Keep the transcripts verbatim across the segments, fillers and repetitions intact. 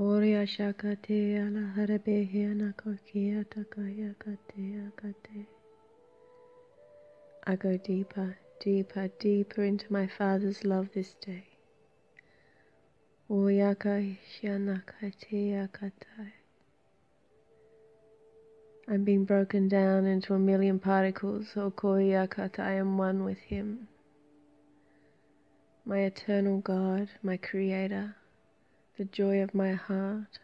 Oria shakate ala harabehe anakokia takaya katea kate. I go deeper, deeper, deeper into my Father's love this day. Oyaka shanakatea katai. I'm being broken down into a million particles, O koya kata, I am one with Him. My eternal God, my Creator, the joy of my heart,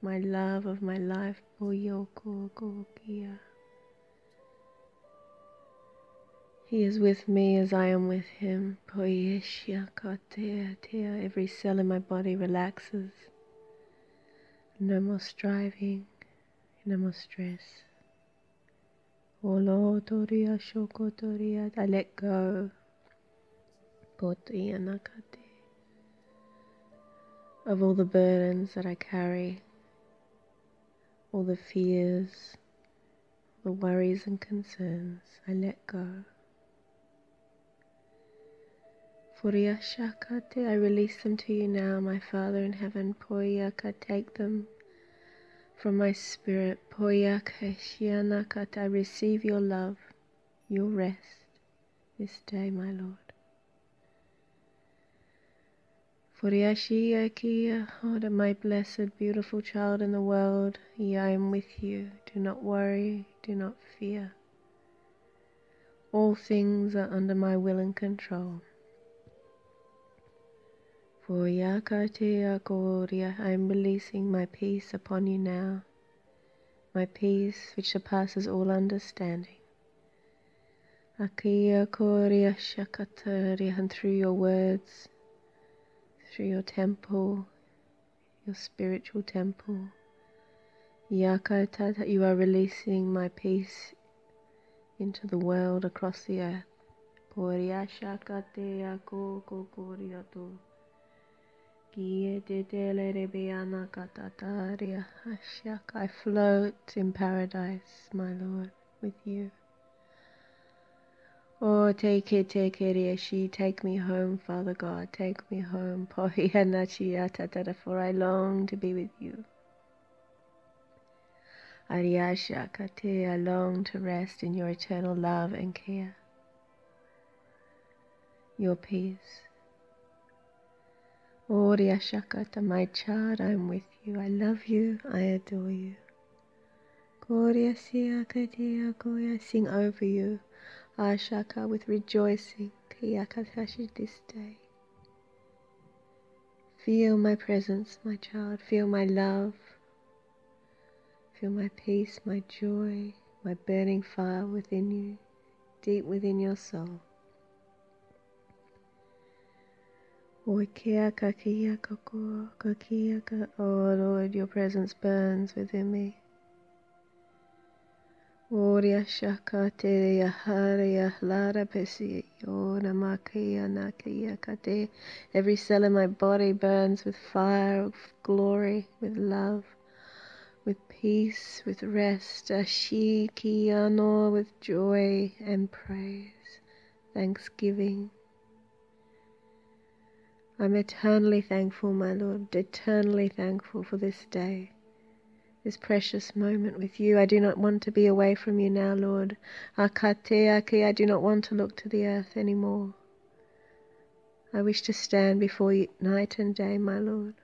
my love of my life, Boyokokia. He is with me as I am with Him. Every cell in my body relaxes. No more striving, no more stress. I let go of all the burdens that I carry, all the fears, the worries and concerns, I let go. Furiyashakate, I release them to you now, my Father in heaven. Poyaka, take them from my spirit. Poyaka shianakate, I receive your love, your rest this day, my Lord. Furiashiyakia, my blessed, beautiful child in the world, I am with you. Do not worry, do not fear. All things are under my will and control. Furiakateakoria, I am releasing my peace upon you now, my peace which surpasses all understanding. Akia koria shakataria, and through your words, through your temple, your spiritual temple, Yakatata, you are releasing my peace into the world, across the earth. I float in paradise, my Lord, with you. Oh, take it, take it, Yashi, take me home, Father God, take me home, Pohianachiatatata, for I long to be with you. Ariashakate, I long to rest in your eternal love and care, your peace. Oh, Riashakata, my child, I am with you, I love you, I adore you. Koriasiakatea, sing over you. Ashaka, with rejoicing, Kiyakatashi, this day. Feel my presence, my child, feel my love, feel my peace, my joy, my burning fire within you, deep within your soul. Oikiaka kiyakako, kokiyaka, oh Lord, your presence burns within me. Oria shakate yaharia lara pesi ora makia nakia kate. Every cell in my body burns with fire, with glory, with love, with peace, with rest. Ashi kiano, with joy and praise, thanksgiving. I'm eternally thankful, my Lord, eternally thankful for this day, this precious moment with you. I do not want to be away from you now, Lord. Akateaki, I do not want to look to the earth anymore. I wish to stand before you night and day, my Lord.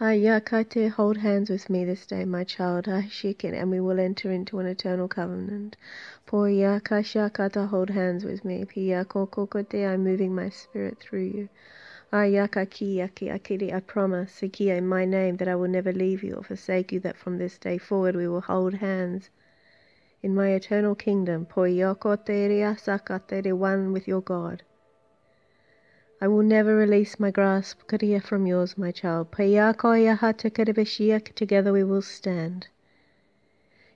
Ayakate, hold hands with me this day, my child. Ashikin, and we will enter into an eternal covenant. Poyakashakata, hold hands with me. Piyakokokote, I'm moving my spirit through you. Ayakakiyaki, I promise, Sikia, in my name, that I will never leave you or forsake you, that from this day forward we will hold hands in my eternal kingdom. Poyokoteria sakatere, one with your God. I will never release my grasp, Kariya, from yours, my child. Poyakoyahatakadabashiak, together we will stand.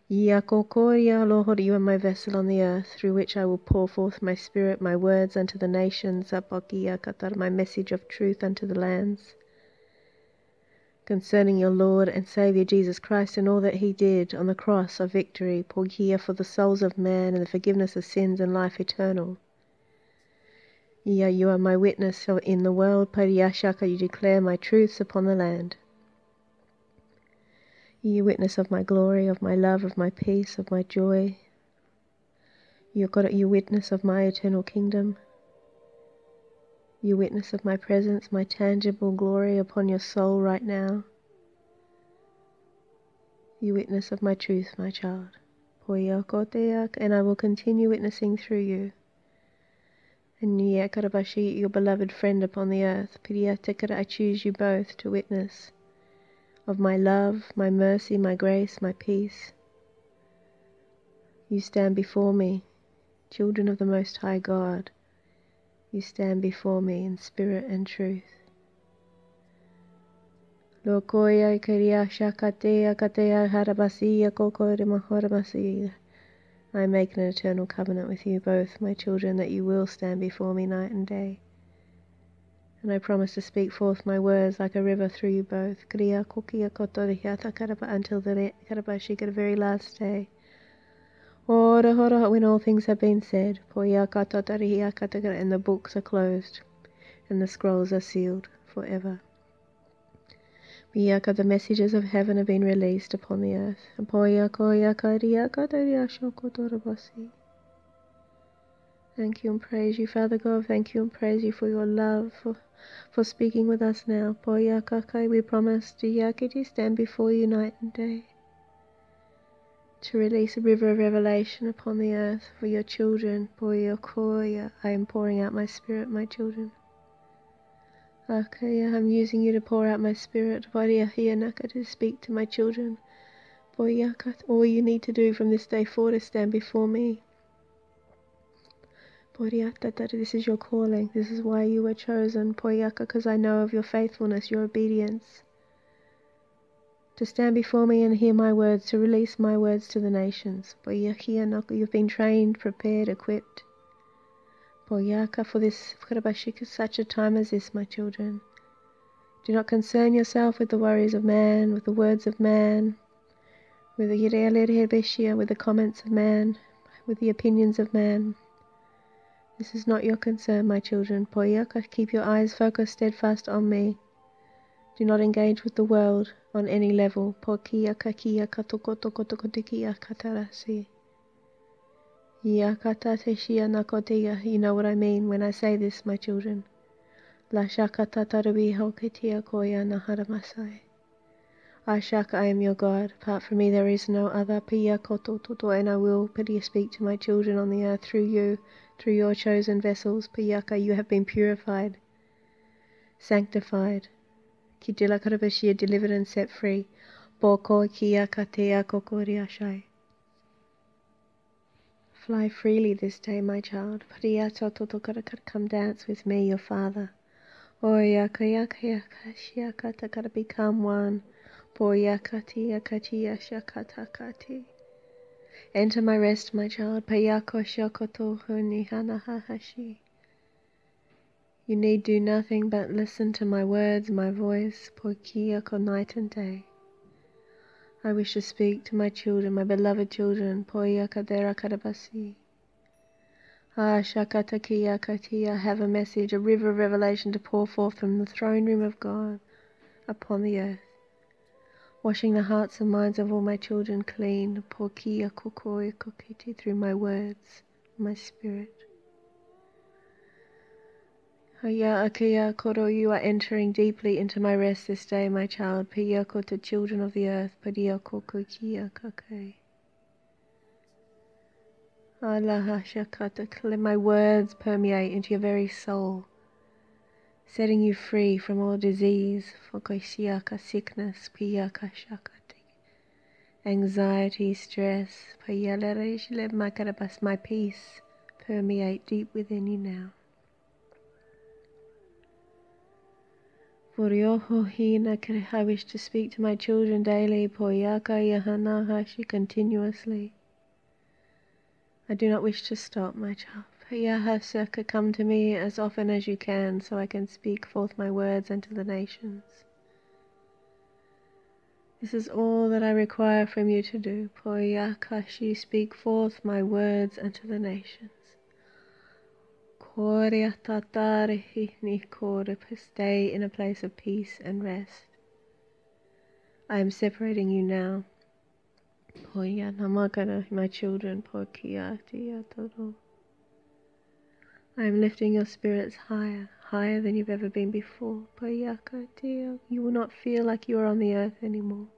Yakokoria, Lord, you are my vessel on the earth, through which I will pour forth my spirit, my words unto the nations, my message of truth unto the lands, concerning your Lord and Saviour Jesus Christ and all that He did on the cross of victory, Porgia, for the souls of man and the forgiveness of sins and life eternal. Yea, you are my witness in the world, Pariyashaka, you declare my truths upon the land. You witness of my glory, of my love, of my peace, of my joy. You God, you witness of my eternal kingdom. You witness of my presence, my tangible glory upon your soul right now. You witness of my truth, my child. And I will continue witnessing through you. And Niyakarabashi, your beloved friend upon the earth, Piriyatakara, I choose you both to witness of my love, my mercy, my grace, my peace. You stand before me, children of the Most High God. You stand before me in spirit and truth. Lokoya Kariyashakatea Katea Harabasiya Kokorima Horabasiya. I make an eternal covenant with you both, my children, that you will stand before me night and day. And I promise to speak forth my words like a river through you both, until the very last day. When all things have been said, and the books are closed, and the scrolls are sealed forever. The messages of heaven have been released upon the earth. Thank you and praise you, Father God. Thank you and praise you for your love, for, for speaking with us now. We promise to stand before you night and day, to release a river of revelation upon the earth for your children. I am pouring out my spirit, my children. I'm using you to pour out my spirit, to speak to my children. All you need to do from this day forward is stand before me. This is your calling. This is why you were chosen, Poyaka, because I know of your faithfulness, your obedience. To stand before me and hear my words, to release my words to the nations. You've been trained, prepared, equipped. Poyaka, for this Karabashika, such a time as this, my children. Do not concern yourself with the worries of man, with the words of man, with the Yirealerebeshia, with the comments of man, with the opinions of man. This is not your concern, my children. Poyaka, keep your eyes focused steadfast on me. Do not engage with the world on any level. Poyaka, kia katokotokotokotiki akatarasi. You know what I mean when I say this, my children. Ashaka, I am your God. Apart from me, there is no other. And I will speak to my children on the earth through you, through your chosen vessels. Piyaka, you have been purified, sanctified, delivered and set free. Fly freely this day, my child. Come dance with me, your Father. Become one. Enter my rest, my child. You need do nothing but listen to my words, my voice, night and day. I wish to speak to my children, my beloved children. I have a message, a river of revelation to pour forth from the throne room of God upon the earth, washing the hearts and minds of all my children clean through my words, my spirit. You are entering deeply into my rest this day, my child. Piyako to children of the earth. Piyako kiyakake. Allah shakata. Let my words permeate into your very soul, setting you free from all disease, for koishiyaka sickness, piyaka shakati, anxiety, stress. Piyalarish let my karabas, my peace, permeate deep within you now. I wish to speak to my children daily, continuously. I do not wish to stop, my child. Come to me as often as you can, so I can speak forth my words unto the nations. This is all that I require from you to do. Speak forth my words unto the nations. Stay in a place of peace and rest. I am separating you now. My children, I am lifting your spirits higher, higher than you've ever been before. You will not feel like you are on the earth anymore.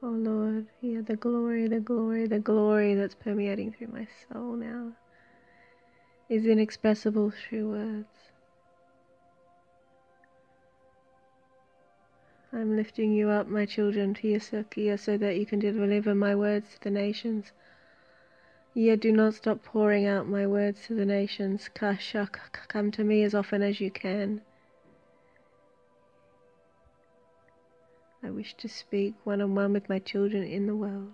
Oh Lord, yeah, the glory, the glory, the glory that's permeating through my soul now is inexpressible through words. I'm lifting you up, my children, to Yasakia, so that you can deliver my words to the nations. Yet yeah, do not stop pouring out my words to the nations. Kashak, come to me as often as you can. I wish to speak one-on-one with my children in the world.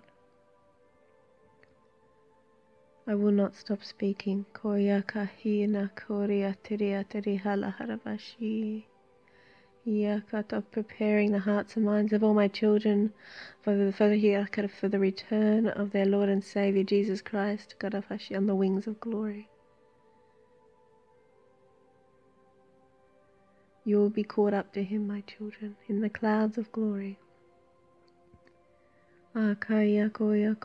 I will not stop speaking. Of preparing the hearts and minds of all my children for the, for the, for the return of their Lord and Saviour Jesus Christ on the wings of glory. You will be caught up to him, my children, in the clouds of glory, where you will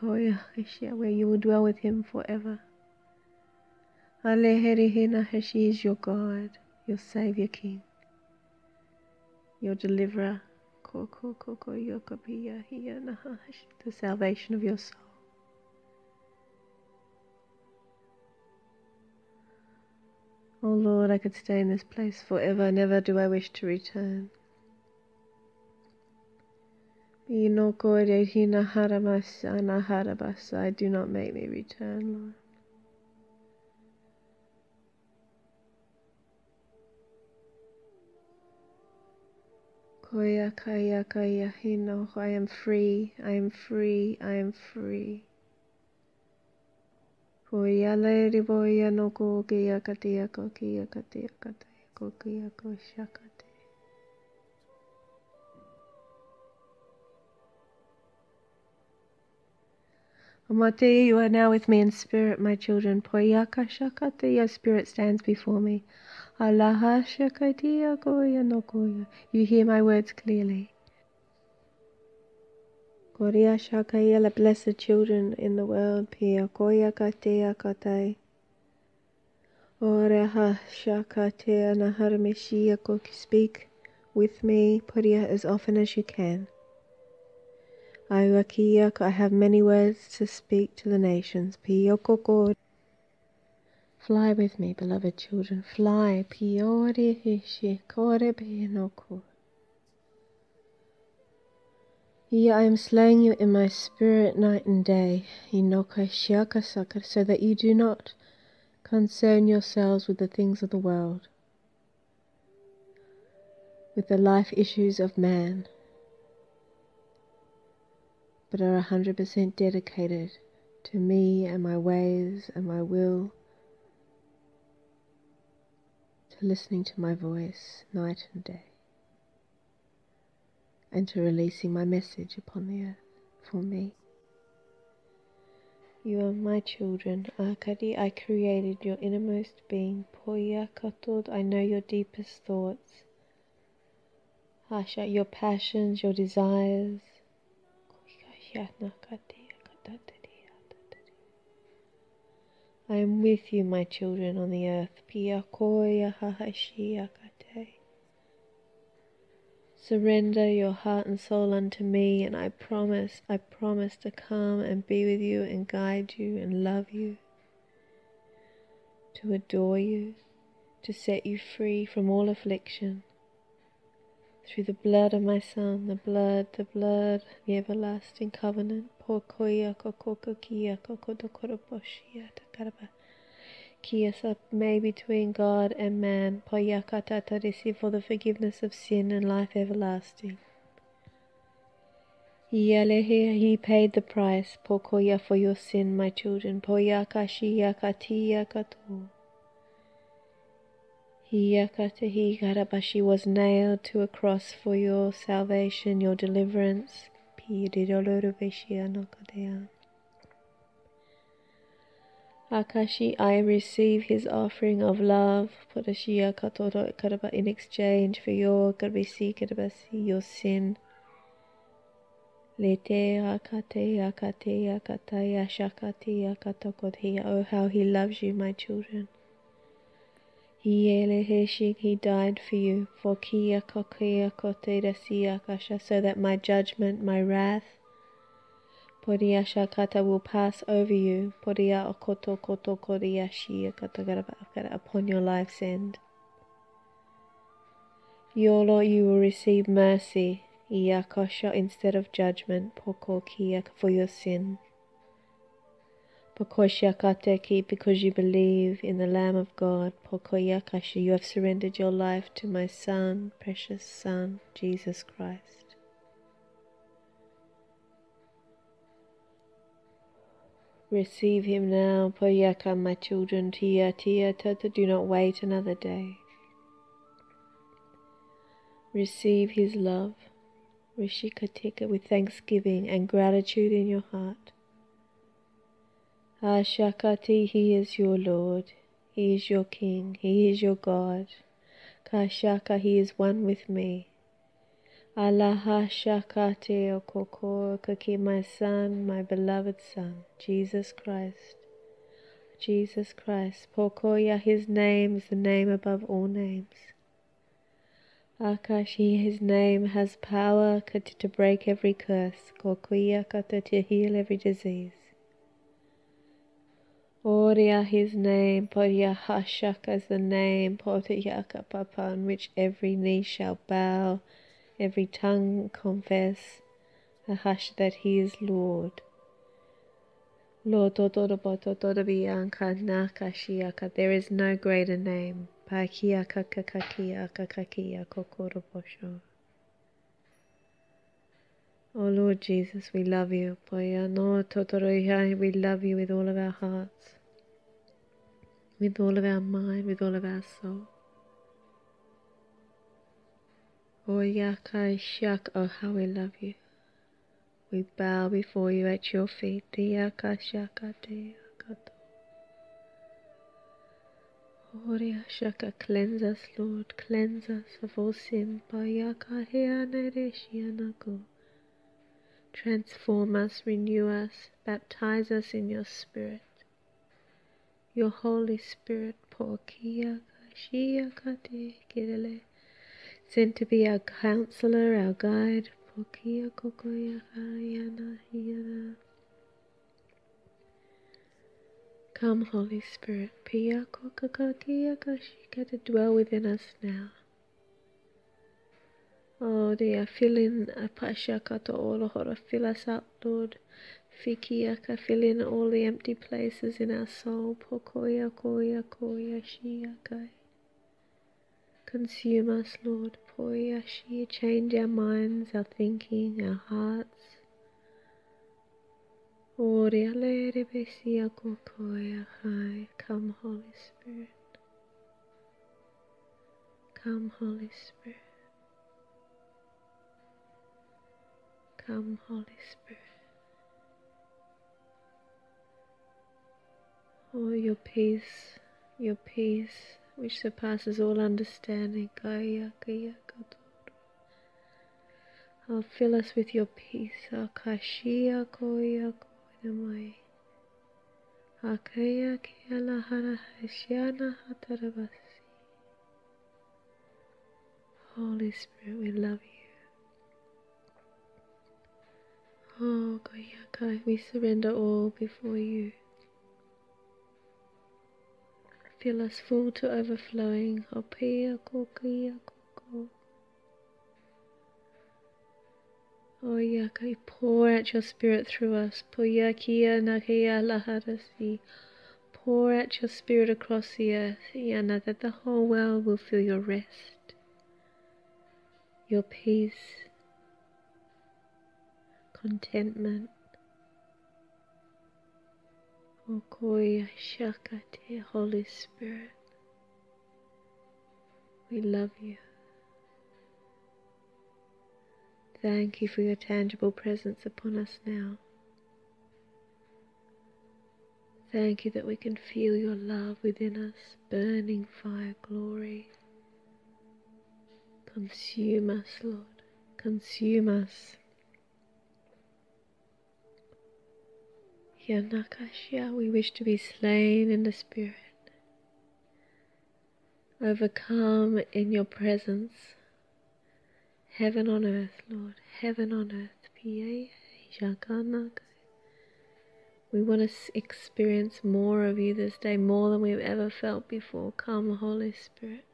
dwell with him forever. He is your God, your Saviour King, your Deliverer, the salvation of your soul. Oh Lord, I could stay in this place forever, never do I wish to return. Do not make me return, Lord. I am free, I am free, I am free. Amate, you are now with me in spirit, my children. Poyaka shakate, your spirit stands before me. Alaha shakatiya koya no koya. You hear my words clearly. Korea Shakaya, the blessed children in the world, Pia Koya Katea Katai. Oreha Shakatea Naharmeshia Koki, speak with me, Puria, as often as you can. I Wakiyak, I have many words to speak to the nations, Pia Kokor. Fly with me, beloved children, fly, Piori Hishi Kore Pinoko. Yea, I am slaying you in my spirit night and day, so that you do not concern yourselves with the things of the world, with the life issues of man, but are a hundred percent dedicated to me and my ways and my will, to listening to my voice night and day, and to releasing my message upon the earth for me. You are my children, Akadi. I created your innermost being, Poya Katod. I know your deepest thoughts, Hasha, your passions, your desires. I am with you, my children, on the earth, Pia Koya Hahashia. Surrender your heart and soul unto me, and I promise, I promise to come and be with you and guide you and love you, to adore you, to set you free from all affliction, through the blood of my Son, the blood, the blood, the everlasting covenant. Kiyasa may between God and man, Poyakata Tarisi, for the forgiveness of sin and life everlasting. Yalehi, he paid the price, Pokoya, for your sin, my children, Poyakashiya Katiya Katu. Hiyakatahi Karabashi was nailed to a cross for your salvation, your deliverance, Hiriolo Rubeshiano Kodean. Akashi, I receive his offering of love, Podashia Katoro Karaba, in exchange for your Karbisi Karbasi, your sin. Lete Akate Akate Akataya Shakati Akatokodhia, oh, how he loves you, my children. He died for you, for Kia Kokia Kote Rasia Kasha, so that my judgment, my wrath, Podia Shakata, will pass over you, Podia Okoto Koto Kodia Shia Katagarabakara, upon your life's end. Yolo, you will receive mercy, Iyakosha, instead of judgment, Poko Kia, for your sin. Because you believe in the Lamb of God, Pokoyakashi, you have surrendered your life to my Son, precious Son, Jesus Christ. Receive him now, Poyaka, my children, Tia Tia Tata, do not wait another day. Receive his love, Rishikatika, with thanksgiving and gratitude in your heart. Ashakati, he is your Lord, he is your King, he is your God. Kashaka, he is one with me. Alaha Shakate O Koko Kaki, my son, my beloved son, Jesus Christ. Jesus Christ. Pokoya, his name is the name above all names. Akashi, his name has power to break every curse. Kokoya Kata, to heal every disease. Oriya, his name, Poriya Hashaka, is the name, Potiyaka Papa, in which every knee shall bow, every tongue confess, Ahash, that he is Lord. Lord Totodobotodobiyanka Nakashiaka, there is no greater name, Pakiyaka Kakakiyaka Kakiya Kokorobosho. O Lord Jesus, we love you. Poya no Totoroya, we love you with all of our hearts, with all of our mind, with all of our soul. Oya Kai Shak, oh how we love you. We bow before you at your feet. Diaka Shaka Diakato. Oria Shaka, cleanse us, Lord, cleanse us of all sin. Payaka Hianereshianaku. Transform us, renew us, baptize us in your Spirit. Your Holy Spirit, sent to be our counselor, our guide. Come, Holy Spirit, to dwell within us now. Oh dear, fill in Apashakato Olohora, fill us up, Lord. Fikiyaka, fill in all the empty places in our soul. Pokoya Koya Koya Shiakai. Consume us, Lord. Poya Shia, change our minds, our thinking, our hearts. Oria Lere Besia Kokoya Hai. Come, Holy Spirit. Come, Holy Spirit. Come, Holy Spirit. Oh, your peace, your peace, which surpasses all understanding. Kaya, Kaya, Kotor. Oh, fill us with your peace. Akashia, Koya, Koinamai. Akaya, Kiala, Hara, Hashiana, Hatarabasi. Holy Spirit, we love you. Oh, Koyaka, we surrender all before you. Fill us full to overflowing. Opia Kokia Koko. Oh, Yaka, pour out your Spirit through us. Poyakia Nakia Laharasi. Pour out your Spirit across the earth, Yana, that the whole world will feel your rest, your peace, contentment. Okoya Shakate, Holy Spirit, we love you. Thank you for your tangible presence upon us now. Thank you that we can feel your love within us, burning fire glory. Consume us, Lord, consume us. Yanakashya, we wish to be slain in the Spirit, overcome in your presence. Heaven on earth, Lord, heaven on earth. We want to experience more of you this day, more than we've ever felt before. Come, Holy Spirit.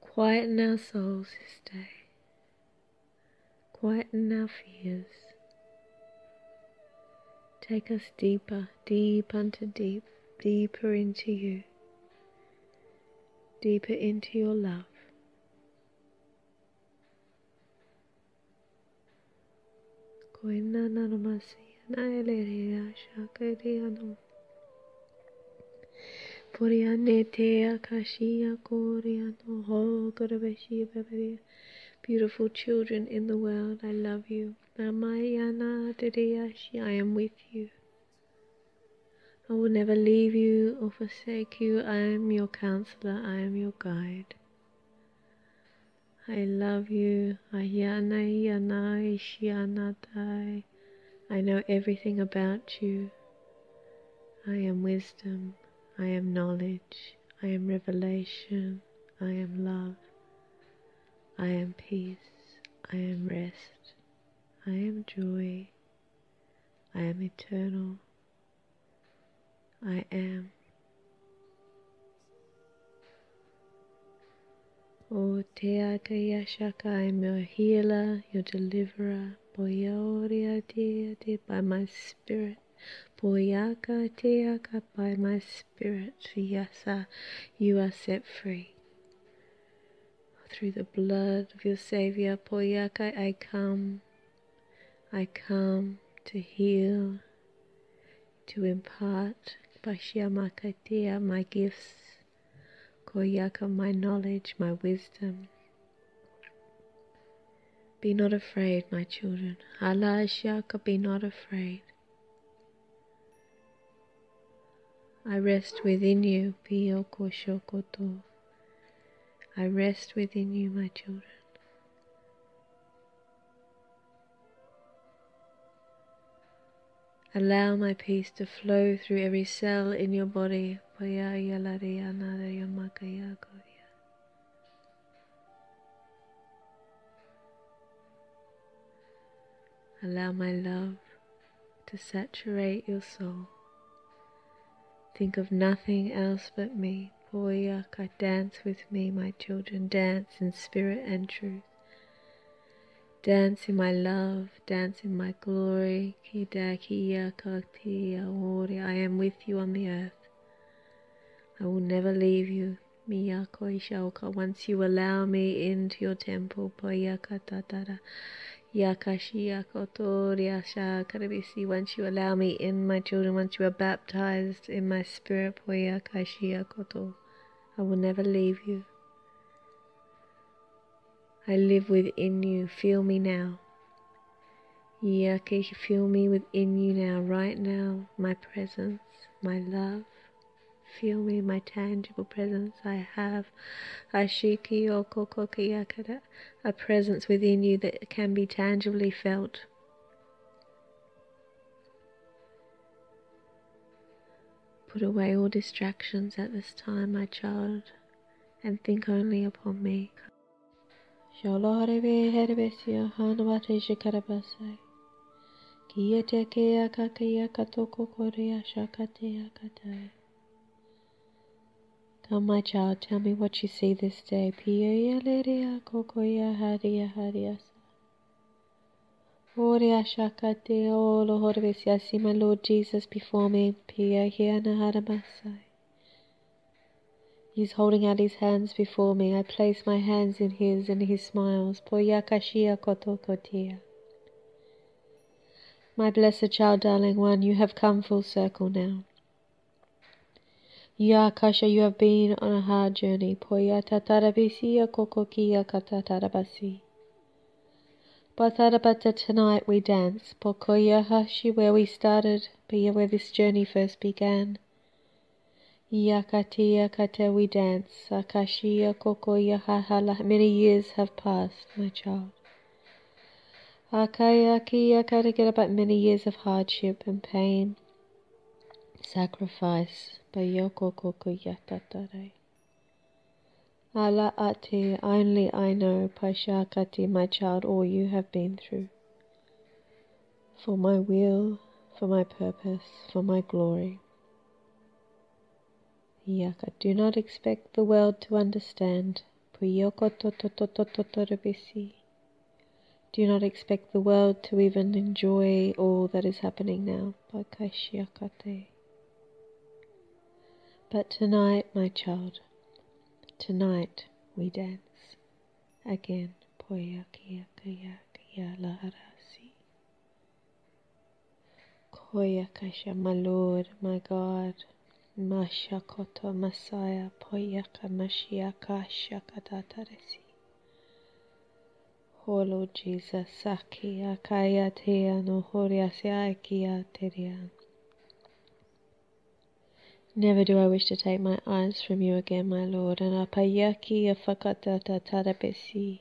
Quieten our souls this day. Quieten our fears. Take us deeper, deep unto deep, deeper into you, deeper into your love. Beautiful children in the world, I love you. I am with you. I will never leave you or forsake you. I am your counselor. I am your guide. I love you. I know everything about you. I am wisdom. I am knowledge. I am revelation. I am love. I am peace. I am rest. I am joy. I am eternal. I am. O Te Akayashaka, I am your healer, your deliverer. Boyaoria Te Te, by my spirit. Boyaka Te Aka, by my spirit. Yasa, you are set free. Through the blood of your Saviour, Boyaka, I come. I come to heal, to impart Bashyamakatea, my gifts. Koyaka, my knowledge, my wisdom. Be not afraid, my children. Halashyaka, be not afraid. I rest within you, Piyoko Shokoto. I rest within you, my children. Allow my peace to flow through every cell in your body. Allow my love to saturate your soul. Think of nothing else but me. Poyaka, dance with me, my children. Dance in spirit and truth. Dance in my love, dance in my glory. I am with you on the earth. I will never leave you. Once you allow me into your temple, once you allow me in, my children, once you are baptized in my spirit, I will never leave you. I live within you. Feel me now. Yake, feel me within you now, right now, my presence, my love. Feel me, my tangible presence. I have Ashiki or Kokokiyakada, a presence within you that can be tangibly felt. Put away all distractions at this time, my child, and think only upon me. Sholorebe Herbesio Hanwate Shikarabasai. Kiete Keakakea Katoko Korea Shakatea Katai. Come, my child, tell me what you see this day. Pia Leria Kokoya Haria Hariasa. Oria Shakate Olo Horbesia. See my Lord Jesus before me. Pia Hiana Haramasai. He's holding out his hands before me. I place my hands in his and he smiles. Poyakashia kotokotia. My blessed child, darling one, you have come full circle now. Yakasha, you have been on a hard journey. Poyatatarabisia kokokia katatarabasi. Bodharabbata, tonight we dance, Pokoyahashi, where we started, Piya, where this journey first began. Yakatiya kate, we dance, Akashiya Kokoyahahala, many years have passed, my child. Akayakiya kate, get about many years of hardship and pain, sacrifice, Payoko Kokoyatatare. Ala Ati, only I know, Pashakati, my child, all you have been through. For my will, for my purpose, for my glory. Yaka, do not expect the world to understand. Puyoko totototototorabisi. Do not expect the world to even enjoy all that is happening now. Pakashiakate. But tonight, my child, tonight we dance again. Poyakiyakiyakiya laharasi. Koyakasha, my Lord, my God, Mashakoto Masaya, Poyaka Mashiaka Shakatataresi. Holo Jesus, Sakiya Kayatea no Horiasiakiya Terian. Never do I wish to take my eyes from you again, my Lord, and Apayaki Afakatata Tarabesi.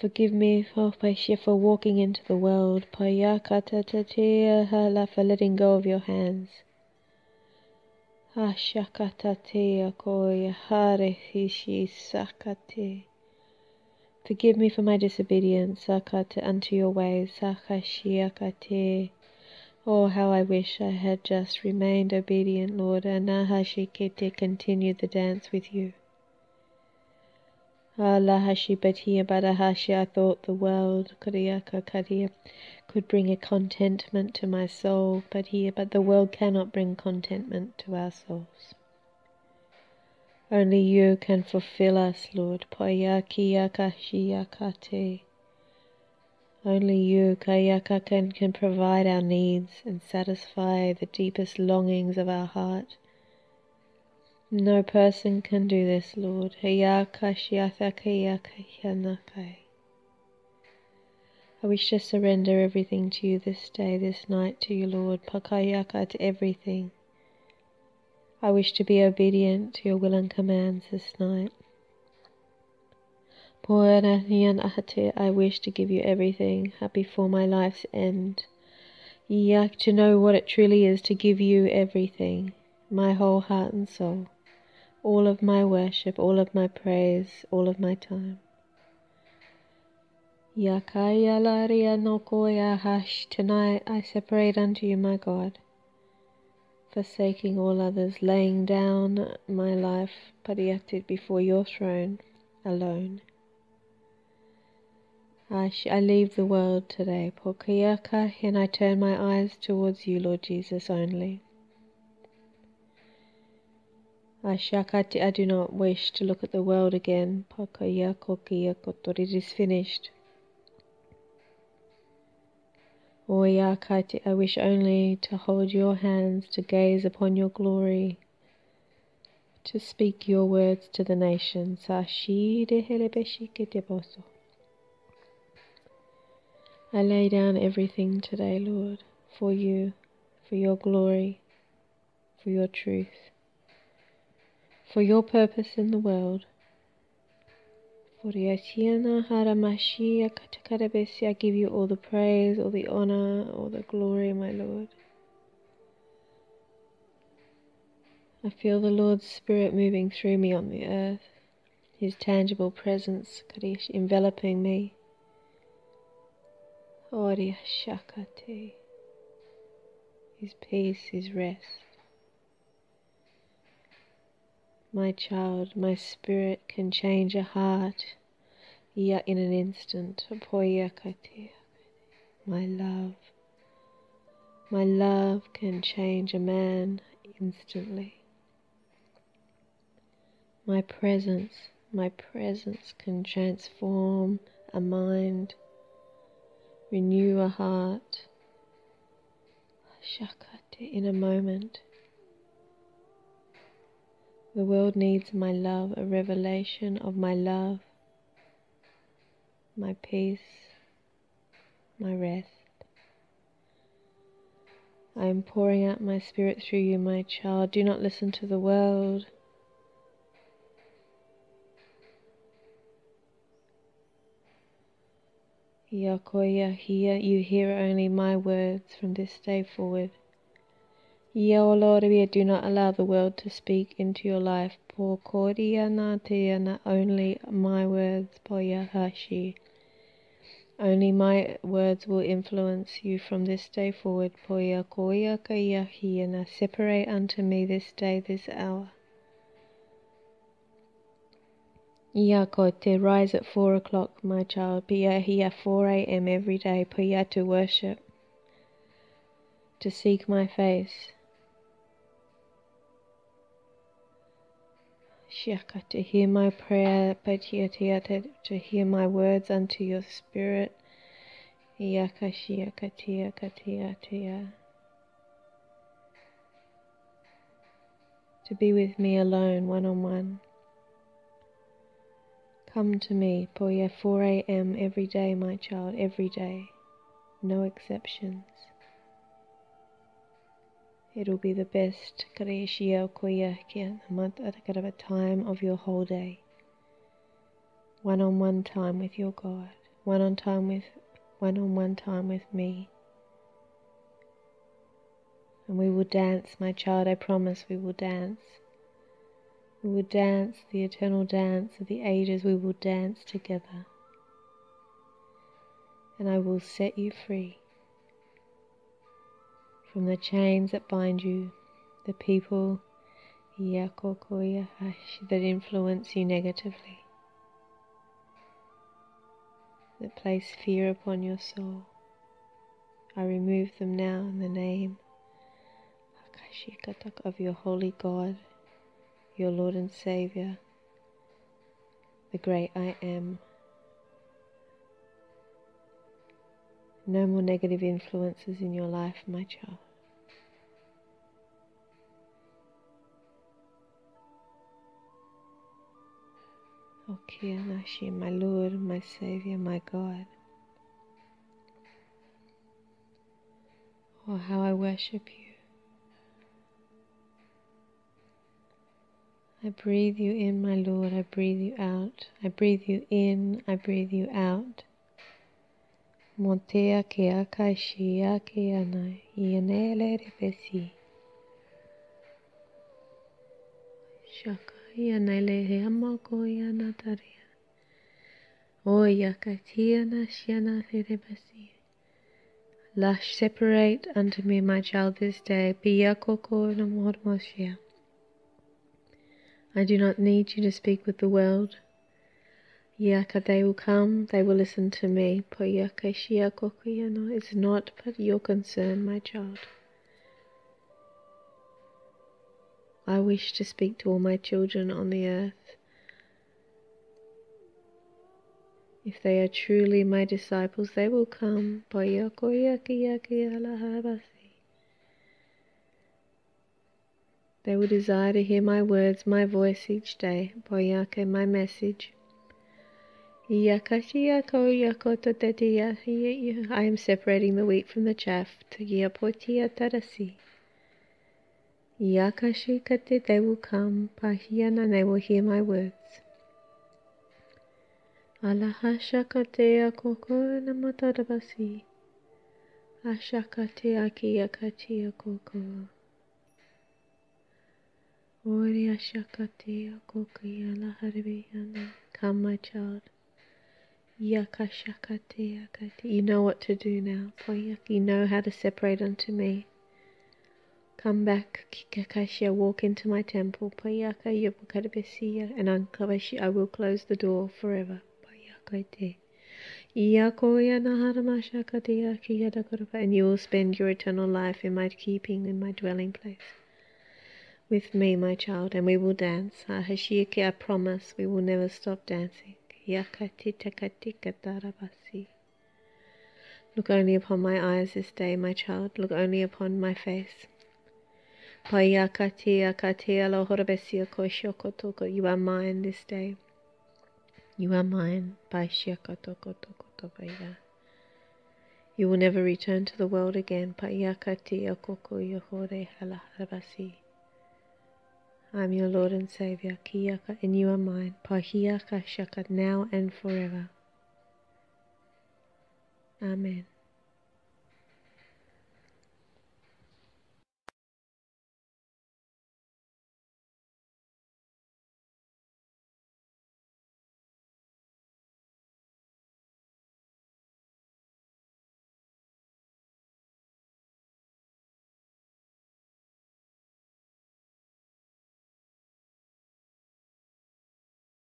Forgive me, oh Paisha, for walking into the world, Payakatatatea Hala, for letting go of your hands. Ashakatatea Koya Hare Hishi Sakate. Forgive me for my disobedience, Sakate, unto your ways, Sakashiakate. Oh, how I wish I had just remained obedient, Lord, and Nahashikete continued the dance with you. Alahashi Batiya Badahashi, I thought the world, Kuriyaka Kariya, could bring a contentment to my soul, but here, but the world cannot bring contentment to our souls. Only you can fulfill us, Lord, Poyakiyakashiyakate. Only you, Kayaka, can, can provide our needs and satisfy the deepest longings of our heart. No person can do this, Lord. I wish to surrender everything to you this day, this night to you, Lord. Pakayaka, to everything. I wish to be obedient to your will and commands this night. I wish to give you everything before my life's end. Yak, to know what it truly is to give you everything, my whole heart and soul, all of my worship, all of my praise, all of my time. Yakaya laria no koya hash, tonight I separate unto you, my God, forsaking all others, laying down my life, padiated before your throne, alone. I, I leave the world today, Pokayaka, and I turn my eyes towards you, Lord Jesus, only. Ashakati, I do not wish to look at the world again, Pokayakokiyakotor, it is finished. Oyakati, I wish only to hold your hands, to gaze upon your glory, to speak your words to the nations. Sashi de helebeshikete boso. I lay down everything today, Lord, for you, for your glory, for your truth, for your purpose in the world. For Yatiana Haramashi Akatakarabesi, I give you all the praise, all the honor, all the glory, my Lord. I feel the Lord's Spirit moving through me on the earth, His tangible presence, Karish, enveloping me. Oriya Shakati, His peace, His rest. My child, my spirit can change a heart, yet in an instant. Poyakati, my love, my love can change a man instantly. My presence, my presence can transform a mind. Renew a heart, Shakati, in a moment. The world needs my love, a revelation of my love. my peace, my rest. I am pouring out my spirit through you, my child. Do not listen to the world. Yakoya, hear, you hear only my words from this day forward. Yaolorabia, do not allow the world to speak into your life. Pokoria Natiana, only my words, Poyahashi. Only my words will influence you from this day forward. Poyakoya Kayahiana, separate unto me this day, this hour. Iakote, rise at four o'clock, my child. Pia here four a m every day. Pia to worship, to seek my face. Shaka, to hear my prayer. Patiatiata, to hear my words unto your spirit. Iaka shiakatia katiatia. To be with me alone, one on one. Come to me, Poya, four a m every day, my child, every day. No exceptions. It'll be the best time of your whole day. One-on-one time with your God. One-on-one time with, one-on-one time with me. And we will dance, my child, I promise we will dance. We will dance the eternal dance of the ages. We will dance together. And I will set you free from the chains that bind you, the people that influence you negatively, that place fear upon your soul. I remove them now in the name of your holy God, your Lord and Saviour, the great I am. No more negative influences in your life, my child. Okia Nashi, my Lord, my Saviour, my God. Oh, how I worship you. I breathe you in, my Lord, I breathe you out. I breathe you in, I breathe you out. Montea kea kaishia kea na ienele repesi. Shaka ienele heamako ienataria. Oya katia na shiana repesi. Lash, separate unto me, my child, this day. Pia koko no mor moshia. I do not need you to speak with the world. Yaka, they will come, they will listen to me. Poyaka shia kokuyano, it's not but your concern, my child. I wish to speak to all my children on the earth. If they are truly my disciples, they will come. Poyakoyakiyakiyalahabasi. They will desire to hear my words, my voice each day. Poyake, my message. I am separating the wheat from the chaff. They will come. They will hear my words. Come, my child. You know what to do now. You know how to separate unto me. Come back. Walk into my temple. And I will close the door forever. And you will spend your eternal life in my keeping, in my dwelling place. With me, my child, and we will dance. Ahashiake, I promise we will never stop dancing. Yakatitakatikatarabashi. Look only upon my eyes this day, my child. Look only upon my face. Payakati akatia lohorabesia koshokotoka. You are mine this day. You are mine. You will never return to the world again. I am your Lord and Savior, and you are mine, now and forever. Amen.